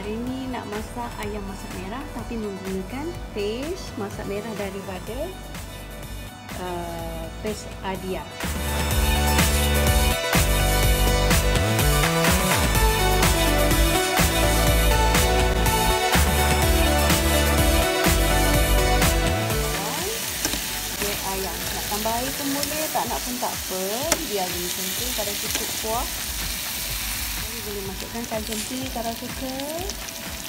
Hari ni nak masak ayam masak merah tapi menggunakan pes masak merah daripada Pes Adia. Kuah ayam. Nak tambah air pun boleh, tak nak pun tak apa. Biar ni penting pada cukup kuah. Boleh masukkan kacang cili kalau suka.